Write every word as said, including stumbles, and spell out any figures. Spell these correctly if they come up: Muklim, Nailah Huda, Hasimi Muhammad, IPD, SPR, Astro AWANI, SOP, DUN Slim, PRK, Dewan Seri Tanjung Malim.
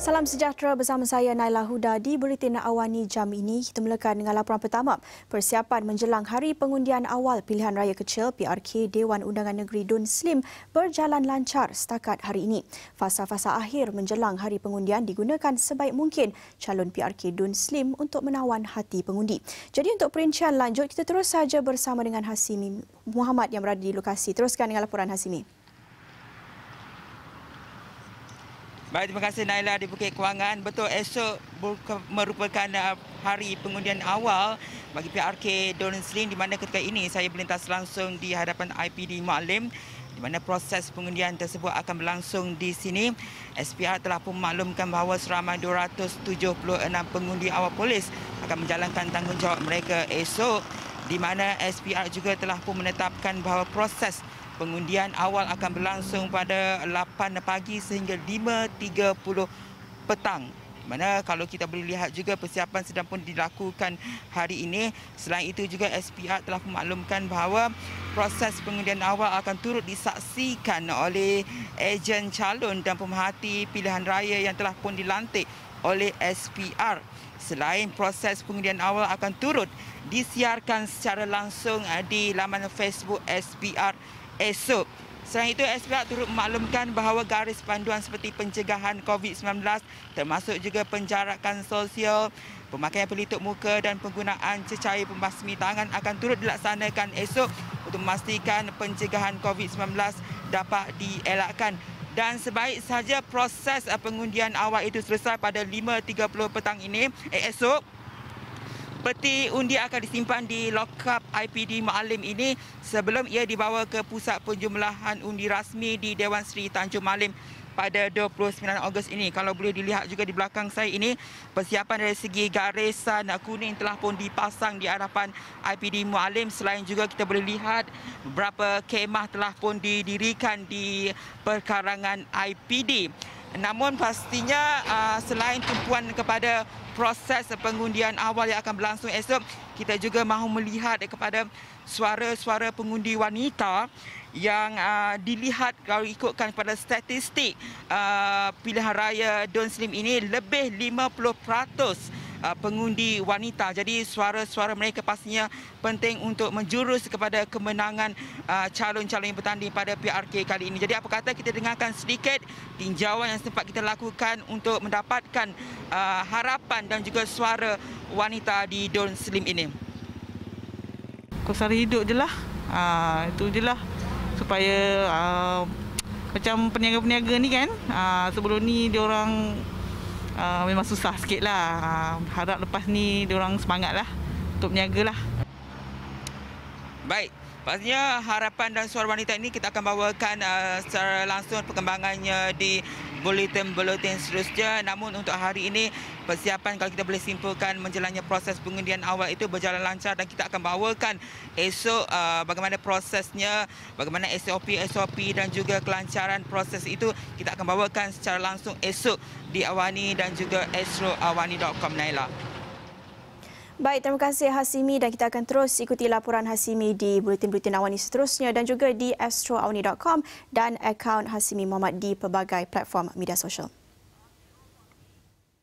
Salam sejahtera bersama saya Nailah Huda di Buletin Awani jam ini. Kita mulakan dengan laporan pertama. Persiapan menjelang Hari Pengundian Awal Pilihan Raya Kecil P R K Dewan Undangan Negeri D U N Slim berjalan lancar setakat hari ini. Fasa-fasa akhir menjelang Hari Pengundian digunakan sebaik mungkin calon P R K D U N Slim untuk menawan hati pengundi. Jadi untuk perincian lanjut, kita terus saja bersama dengan Hasimi Muhammad yang berada di lokasi. Teruskan dengan laporan Hasimi. Baik, terima kasih Nailah di Bukit Kewangan. Betul, esok merupakan hari pengundian awal bagi P R K D U N Slim, di mana ketika ini saya berlintas langsung di hadapan I P D Muklim, di mana proses pengundian tersebut akan berlangsung di sini. S P R telah pun maklumkan bahawa seramai dua ratus tujuh puluh enam pengundi awal polis akan menjalankan tanggungjawab mereka esok, di mana S P R juga telah pun menetapkan bahawa proses pengundian awal akan berlangsung pada lapan pagi sehingga lima tiga puluh petang. Mana kalau kita boleh lihat juga persiapan sedang pun dilakukan hari ini. Selain itu juga S P R telah memaklumkan bahawa proses pengundian awal akan turut disaksikan oleh ejen calon dan pemerhati pilihan raya yang telah pun dilantik oleh S P R. Selain proses pengundian awal akan turut disiarkan secara langsung di laman Facebook S P R esok. Selain itu, S P R turut memaklumkan bahawa garis panduan seperti pencegahan COVID sembilan belas termasuk juga penjarakan sosial, pemakaian pelitup muka dan penggunaan cecair pembasmi tangan akan turut dilaksanakan esok untuk memastikan pencegahan COVID sembilan belas dapat dielakkan. Dan sebaik sahaja proses pengundian awal itu selesai pada lima tiga puluh petang ini, eh, esok, peti undi akan disimpan di lokap I P D Muklim ini sebelum ia dibawa ke pusat penjumlahan undi rasmi di Dewan Seri Tanjung Malim pada dua puluh sembilan Ogos ini. Kalau boleh dilihat juga di belakang saya ini, persiapan dari segi garisan kuning telah pun dipasang di hadapan I P D Muklim. Selain juga kita boleh lihat beberapa kemah telah pun didirikan di perkarangan I P D. Namun pastinya selain tumpuan kepada proses pengundian awal yang akan berlangsung esok, kita juga mahu melihat kepada suara-suara pengundi wanita yang dilihat kalau ikutkan kepada statistik pilihan raya D U N Slim ini lebih lima puluh peratus pengundi wanita. Jadi suara-suara mereka pastinya penting untuk menjurus kepada kemenangan calon-calon yang bertanding pada P R K kali ini. Jadi apa kata kita dengarkan sedikit tinjauan yang sempat kita lakukan untuk mendapatkan harapan dan juga suara wanita di D U N Slim ini. Kosara hidup je lah. Ha, itu je lah. Supaya uh, macam peniaga-peniaga ni kan, uh, sebelum ni diorang Uh, memang susah sikit lah. Uh, harap lepas ni diorang semangat lah untuk berniaga lah. Baik, pastinya harapan dan suara wanita ini kita akan bawakan uh, secara langsung perkembangannya di buletin-buletin seterusnya. Namun untuk hari ini, persiapan kalau kita boleh simpulkan menjalannya proses pengundian awal itu berjalan lancar dan kita akan bawakan esok uh, bagaimana prosesnya, bagaimana S O P S O P dan juga kelancaran proses itu kita akan bawakan secara langsung esok di Awani dan juga astro awani dot com, Nailah. Baik, terima kasih Hasimi dan kita akan terus ikuti laporan Hasimi di Buletin-Buletin Awani seterusnya dan juga di astro awani dot com dan akaun Hasimi Muhammad di pelbagai platform media sosial.